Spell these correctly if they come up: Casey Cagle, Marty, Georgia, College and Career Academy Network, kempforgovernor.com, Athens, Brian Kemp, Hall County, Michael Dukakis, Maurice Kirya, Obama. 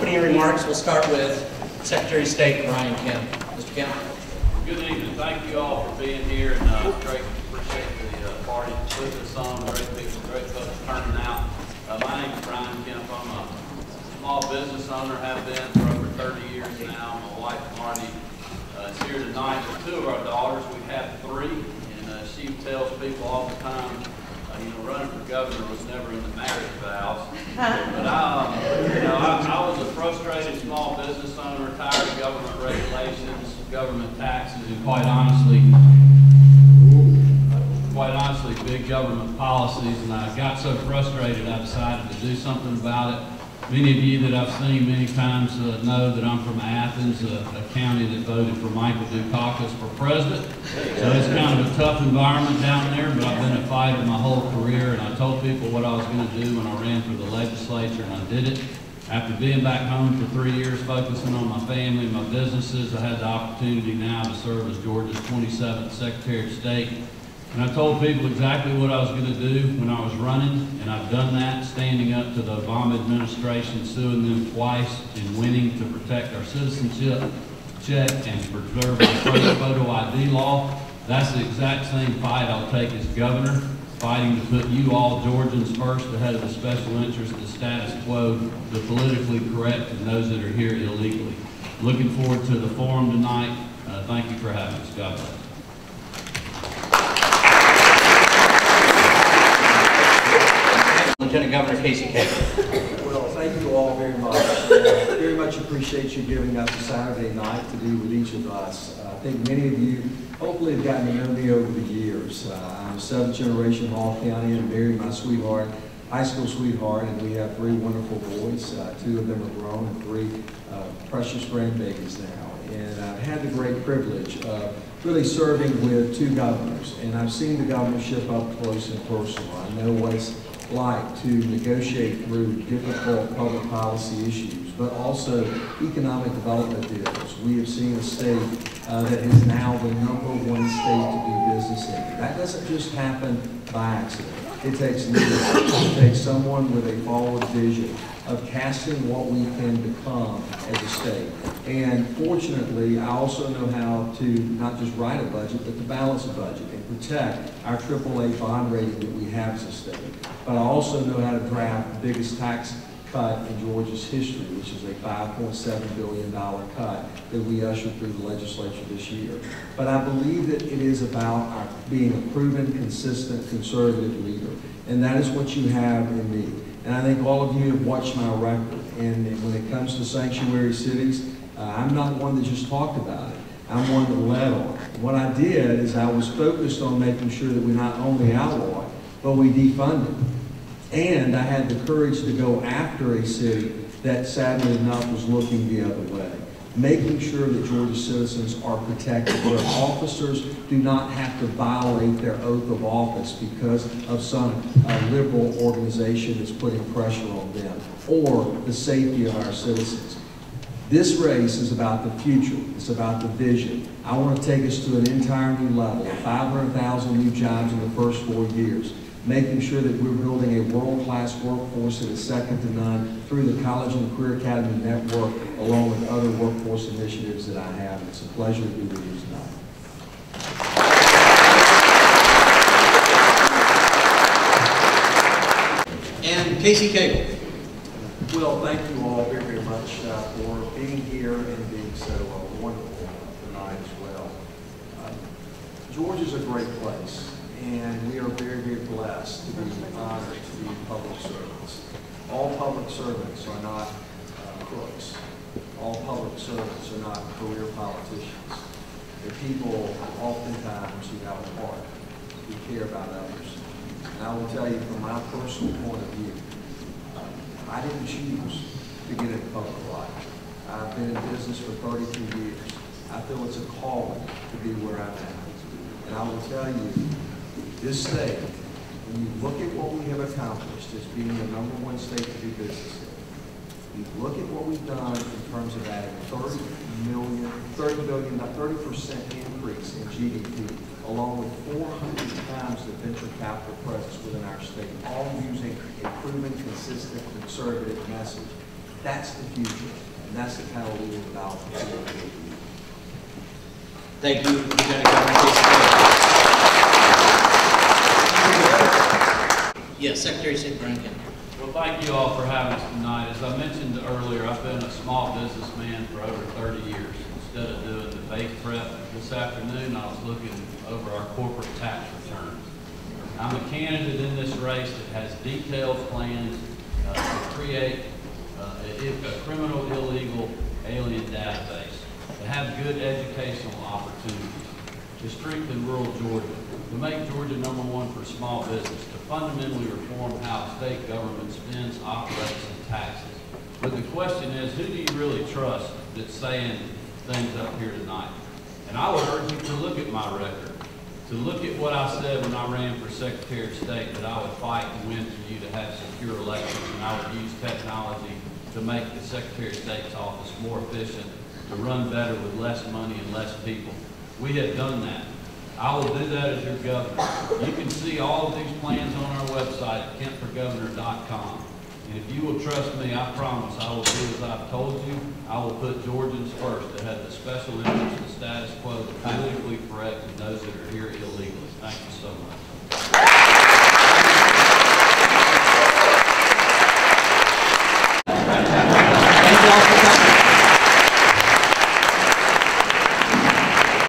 opening remarks, we'll start with Secretary of State Brian Kemp. Mr. Kemp. Good evening. Thank you all for being here, and great appreciate the party with us on. Great people, great folks turning out. My name is Brian Kemp. I'm a small business owner, have been for over 30 years now. My wife Marty is here tonight with two of our daughters. We have three, and she tells people all the time, you know, running for governor was never in the marriage vows. But I was a frustrated small business owner, tired of government regulations, government taxes, and quite honestly, big government policies. And I got so frustrated, I decided to do something about it. Many of you that I've seen many times know that I'm from Athens, a county that voted for Michael Dukakis for president. So it's kind of a tough environment down there, but I've been a fighter my whole career, and I told people what I was going to do when I ran for the legislature, and I did it. After being back home for 3 years, focusing on my family and my businesses, I had the opportunity now to serve as Georgia's 27th Secretary of State. And I told people exactly what I was going to do when I was running, and I've done that, standing up to the Obama administration, suing them twice, and winning to protect our citizenship check and preserve the first photo ID law. That's the exact same fight I'll take as governor, fighting to put you all Georgians first ahead of the special interest, the status quo, the politically correct, and those that are here illegally. Looking forward to the forum tonight. Thank you for having us. God bless. Lieutenant Governor Casey Cagle. Well, thank you all very much. Very much appreciate you giving up Saturday night to be with each of us. I think many of you hopefully have gotten to know me over the years. I'm a seventh generation Hall County and married my sweetheart, high school sweetheart, and we have three wonderful boys. Two of them are grown and three precious grandbabies now. And I've had the great privilege of really serving with two governors, and I've seen the governorship up close and personal. I know what it's like to negotiate through difficult public policy issues, but also economic development deals. We have seen a state that is now the #1 state to do business in. That doesn't just happen by accident. It takes leadership. It takes someone with a forward vision of casting what we can become as a state. And fortunately, I also know how to not just write a budget, but to balance a budget and protect our AAA bond rating that we have as a state. But I also know how to draft the biggest tax cut in Georgia's history, which is a $5.7 billion cut that we ushered through the legislature this year. But I believe that it is about our being a proven, consistent, conservative leader. And that is what you have in me. And I think all of you have watched my record. And when it comes to sanctuary cities, I'm not one that just talked about it. I'm one that led on it. What I did is I was focused on making sure that we not only outlawed, but we defunded. And I had the courage to go after a city that, sadly enough, was looking the other way. Making sure that Georgia citizens are protected, where officers do not have to violate their oath of office because of some liberal organization that's putting pressure on them, or the safety of our citizens. This race is about the future. It's about the vision. I want to take us to an entire new level, 500,000 new jobs in the first 4 years. Making sure that we're building a world-class workforce that is second to none through the College and Career Academy Network, along with other workforce initiatives that I have. It's a pleasure to be with you tonight. And Casey Cagle. Well, thank you all very, very much for being here and being so wonderful tonight as well. Georgia's a great place. And we are very, very blessed to be honored to be public servants. All public servants are not crooks. All public servants are not career politicians. They're people oftentimes who have a heart, who care about others. And I will tell you from my personal point of view, I didn't choose to get into public life. I've been in business for 32 years. I feel it's a calling to be where I'm at. And I will tell you, this state, when you look at what we have accomplished as being the #1 state to do business in, you look at what we've done in terms of adding 30% increase in GDP, along with 400 times the venture capital presence within our state, all using a proven, consistent, conservative message. That's the future, and that's the panel we were about. Thank you, Lieutenant Governor Casey Cagle. Yes, Secretary of State Brian Kemp. Well, thank you all for having us tonight. As I mentioned earlier, I've been a small businessman for over 30 years. Instead of doing the bake prep this afternoon, I was looking over our corporate tax returns. I'm a candidate in this race that has detailed plans to create a criminal, illegal, alien database, to have good educational opportunities, to strengthen rural Georgia, to make Georgia #1 for small business, to fundamentally reform how state government spends, operates, and taxes. But the question is, who do you really trust that's saying things up here tonight? And I would urge you to look at my record, to look at what I said when I ran for Secretary of State, that I would fight and win for you to have secure elections, and I would use technology to make the Secretary of State's office more efficient, to run better with less money and less people. We have done that. I will do that as your governor. You can see all of these plans on our website at kempforgovernor.com. And if you will trust me, I promise I will do as I've told you. I will put Georgians first that have the special interest, the status quo, the politically correct, and those that are here illegally. Thank you so much.